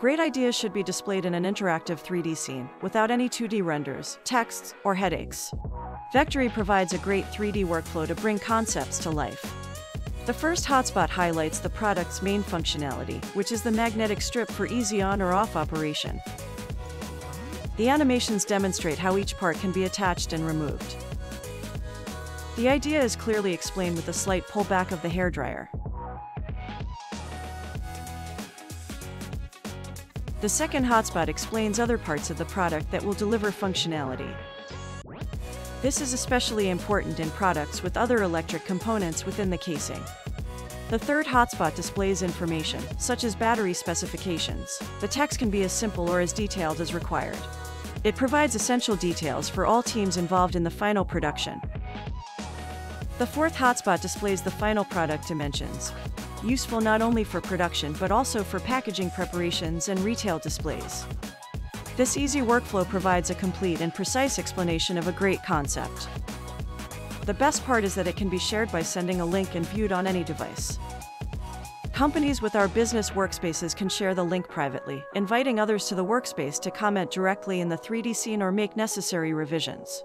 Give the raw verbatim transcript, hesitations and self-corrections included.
Great ideas should be displayed in an interactive three D scene, without any two D renders, texts, or headaches. Vectary provides a great three D workflow to bring concepts to life. The first hotspot highlights the product's main functionality, which is the magnetic strip for easy on or off operation. The animations demonstrate how each part can be attached and removed. The idea is clearly explained with a slight pullback of the hairdryer. The second hotspot explains other parts of the product that will deliver functionality. This is especially important in products with other electric components within the casing. The third hotspot displays information, such as battery specifications. The text can be as simple or as detailed as required. It provides essential details for all teams involved in the final production. The fourth hotspot displays the final product dimensions, useful not only for production but also for packaging preparations and retail displays. This easy workflow provides a complete and precise explanation of a great concept. The best part is that it can be shared by sending a link and viewed on any device. Companies with our business workspaces can share the link privately, inviting others to the workspace to comment directly in the three D scene or make necessary revisions.